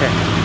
Okay.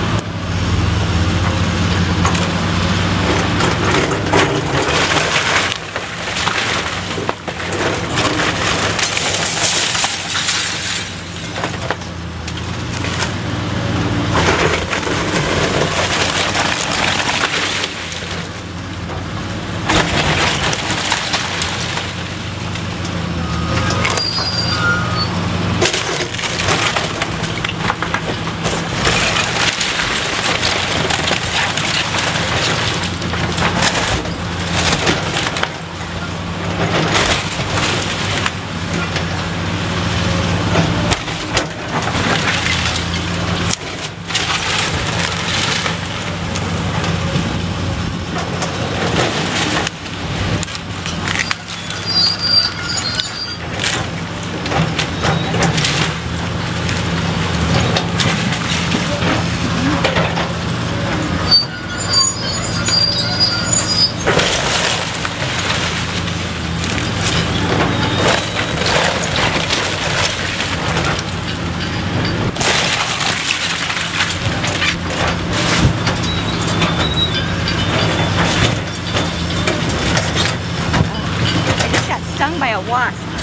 Stung by a wasp.